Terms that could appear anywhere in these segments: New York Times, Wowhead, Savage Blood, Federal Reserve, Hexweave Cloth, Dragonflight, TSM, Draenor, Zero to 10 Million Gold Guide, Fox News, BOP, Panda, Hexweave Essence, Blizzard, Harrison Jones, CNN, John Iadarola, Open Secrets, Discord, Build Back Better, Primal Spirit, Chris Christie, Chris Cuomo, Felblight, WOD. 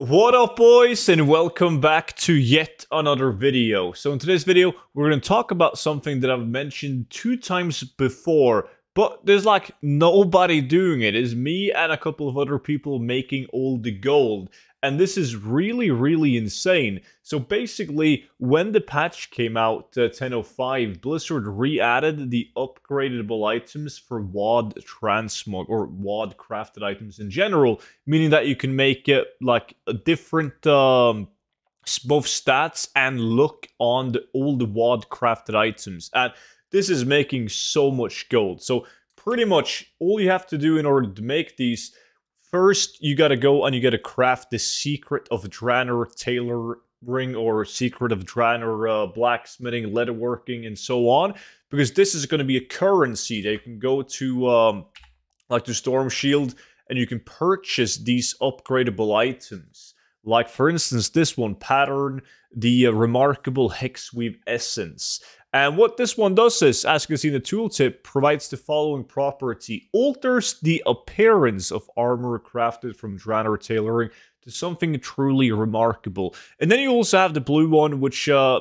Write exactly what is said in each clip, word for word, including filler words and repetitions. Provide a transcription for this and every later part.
What up, boys, and welcome back to yet another video. So in today's video, we're going to talk about something that I've mentioned two times before, but there's like nobody doing it. It's me and a couple of other people making all the gold. And this is really, really insane. So basically, when the patch came out, uh, ten oh five, Blizzard re-added the upgradable items for W O D transmog, or W O D crafted items in general, meaning that you can make it like a different, um, both stats and look on the old W O D crafted items. And this is making so much gold. So pretty much all you have to do in order to make these, first, you gotta go and you gotta craft the Secret of Draenor Tailoring or Secret of Draenor uh, Blacksmithing, Leatherworking, and so on. Because this is gonna be a currency that you can go to, um, like to Storm Shield, and you can purchase these upgradable items. Like, for instance, this one, Pattern, the uh, Remarkable Hexweave Essence. And what this one does is, as you can see in the tooltip, provides the following property. Alters the appearance of armor crafted from Draenor Tailoring to something truly remarkable. And then you also have the blue one, which uh,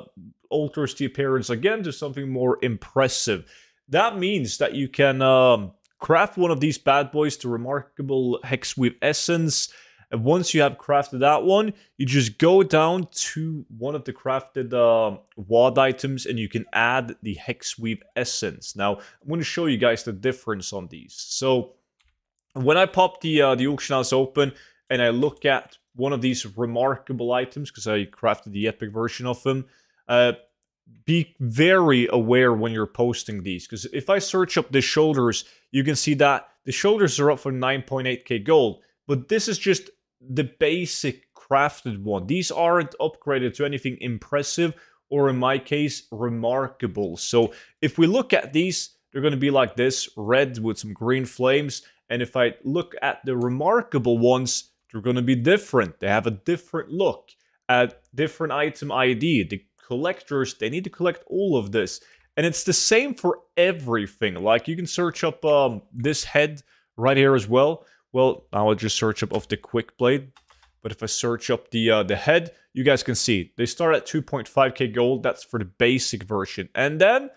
alters the appearance again to something more impressive. That means that you can um, craft one of these bad boys to Remarkable Hexweave Essence. And once you have crafted that one, you just go down to one of the crafted um, W O D items and you can add the Hexweave Essence. Now, I'm going to show you guys the difference on these. So, when I pop the, uh, the auction house open and I look at one of these remarkable items, because I crafted the epic version of them, uh, be very aware when you're posting these. Because if I search up the shoulders, you can see that the shoulders are up for nine point eight K gold. But this is just the basic crafted one. These aren't upgraded to anything impressive or, in my case, remarkable. So if we look at these, they're going to be like this, red with some green flames. And if I look at the remarkable ones, they're going to be different. They have a different look, a different item I D. The collectors, they need to collect all of this. And it's the same for everything. Like, you can search up um, this head right here as well. Well, now I'll just search up of the quick blade. But if I search up the uh, the head, you guys can see they start at two point five K gold. That's for the basic version. And then,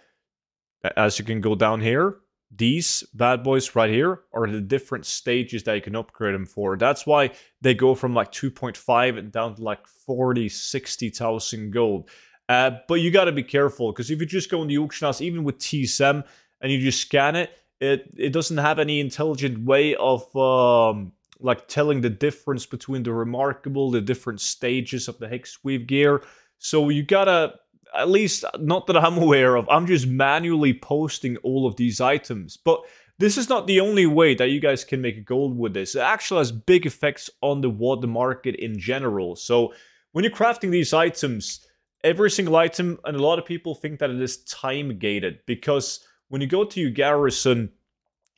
as you can go down here, these bad boys right here are the different stages that you can upgrade them for. That's why they go from like two point five and down to like forty, sixty thousand gold. Uh, but you got to be careful, because if you just go in the auction house, even with T S M, and you just scan it, It, it doesn't have any intelligent way of um, like telling the difference between the remarkable, the different stages of the Hexweave gear. So you gotta, at least not that I'm aware of, I'm just manually posting all of these items. But this is not the only way that you guys can make gold with this. It actually has big effects on the W O D market in general. So when you're crafting these items, every single item, and a lot of people think that it is time gated, because when you go to your garrison,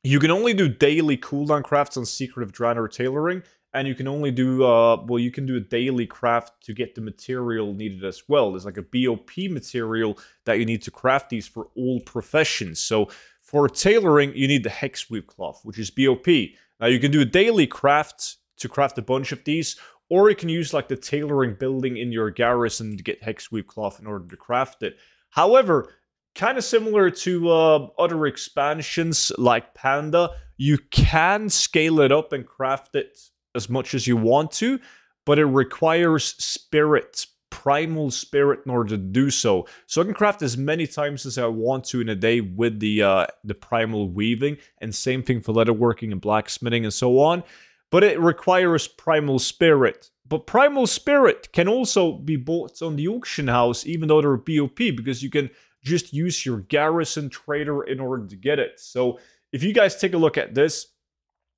you can only do daily cooldown crafts on Secret of Draenor Tailoring, and you can only do, uh, well, you can do a daily craft to get the material needed as well. There's like a B O P material that you need to craft these for all professions. So for tailoring, you need the Hexweave Cloth, which is B O P. Now you can do a daily craft to craft a bunch of these, or you can use like the tailoring building in your garrison to get Hexweave Cloth in order to craft it. However, kind of similar to uh, other expansions like Panda, you can scale it up and craft it as much as you want to, but it requires spirit, primal spirit, in order to do so. So I can craft as many times as I want to in a day with the uh, the primal weaving, and same thing for leatherworking and blacksmithing and so on. But it requires primal spirit. But primal spirit can also be bought on the auction house, even though they're B O P, because you can just use your garrison trader in order to get it. So if you guys take a look at this,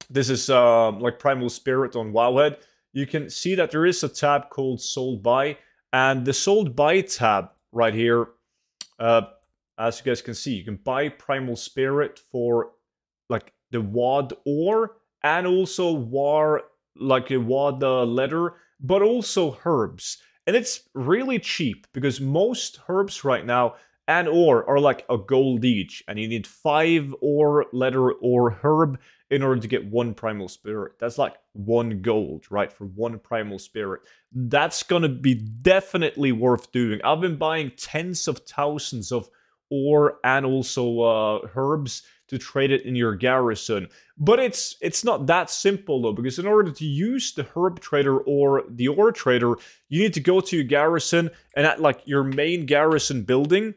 this is uh, like Primal Spirit on Wowhead. You can see that there is a tab called Sold By, and the Sold By tab right here, uh, as you guys can see, you can buy Primal Spirit for like the W O D ore, and also war like a W O D uh, leather, but also herbs. And it's really cheap, because most herbs right now and ore are like a gold each, and you need five ore, leather, or herb in order to get one Primal Spirit. That's like one gold, right, for one Primal Spirit. That's gonna be definitely worth doing. I've been buying tens of thousands of ore and also uh, herbs to trade it in your garrison. But it's it's not that simple, though, because in order to use the herb trader or the ore trader, you need to go to your garrison, and at like your main garrison building,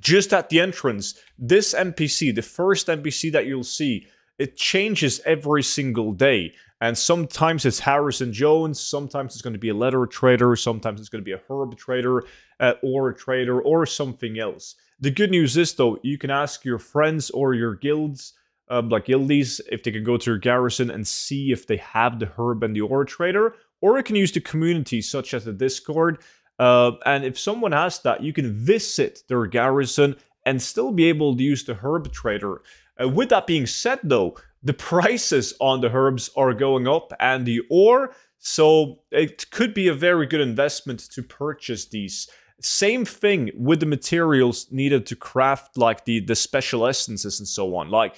just at the entrance, this N P C, the first N P C that you'll see, it changes every single day. And sometimes it's Harrison Jones, sometimes it's going to be a leather trader, sometimes it's going to be a herb trader, uh, or a trader, or something else. The good news is, though, you can ask your friends or your guilds, um, like guildies, if they can go to your garrison and see if they have the herb and the ore trader, or you can use the community, such as the Discord. Uh, and if someone has that, you can visit their garrison and still be able to use the herb trader. Uh, with that being said, though, the prices on the herbs are going up and the ore, so it could be a very good investment to purchase these. Same thing with the materials needed to craft like the, the special essences and so on. Like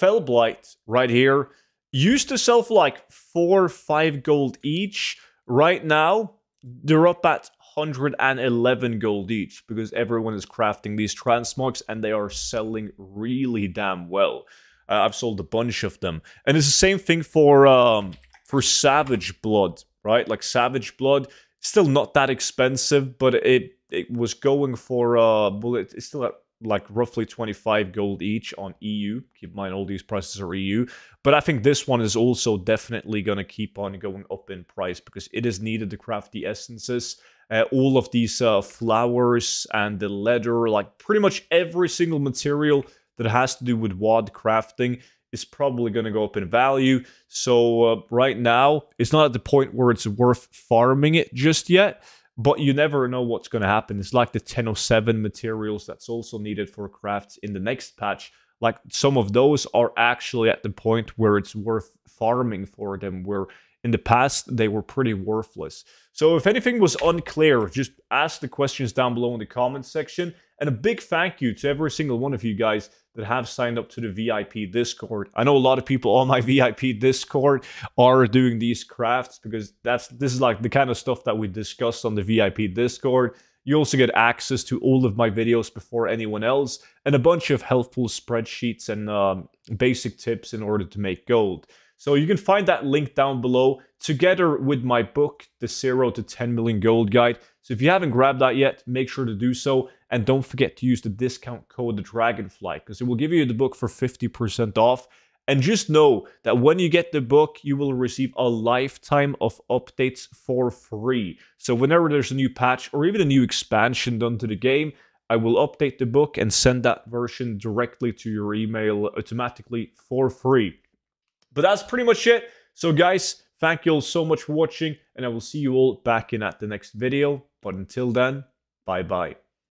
Felblight right here used to sell for like four or five gold each. Right now, they're up at one hundred eleven gold each because everyone is crafting these transmogs and they are selling really damn well. Uh, I've sold a bunch of them. And it's the same thing for, um, for Savage Blood, right? Like Savage Blood, still not that expensive, but it, it was going for, uh, well, it's still at like roughly twenty-five gold each on E U. Keep in mind all these prices are E U, but I think this one is also definitely going to keep on going up in price because it is needed to craft the essences, uh, all of these uh, flowers and the leather, like pretty much every single material that has to do with W O D crafting is probably going to go up in value. So uh, right now it's not at the point where it's worth farming it just yet, but you never know what's going to happen. It's like the ten oh seven materials that's also needed for crafts in the next patch. Like some of those are actually at the point where it's worth farming for them, where in the past they were pretty worthless. So if anything was unclear, just ask the questions down below in the comments section. And a big thank you to every single one of you guys that have signed up to the V I P Discord. I know a lot of people on my V I P Discord are doing these crafts because that's this is like the kind of stuff that we discussed on the V I P Discord. You also get access to all of my videos before anyone else and a bunch of helpful spreadsheets and um, basic tips in order to make gold. So you can find that link down below together with my book, The Zero to ten Million Gold Guide. So if you haven't grabbed that yet, make sure to do so. And don't forget to use the discount code Dragonflight because it will give you the book for fifty percent off. And just know that when you get the book, you will receive a lifetime of updates for free. So whenever there's a new patch or even a new expansion done to the game, I will update the book and send that version directly to your email automatically for free. But that's pretty much it. So guys, thank you all so much for watching, and I will see you all back in at the next video. But until then, bye-bye.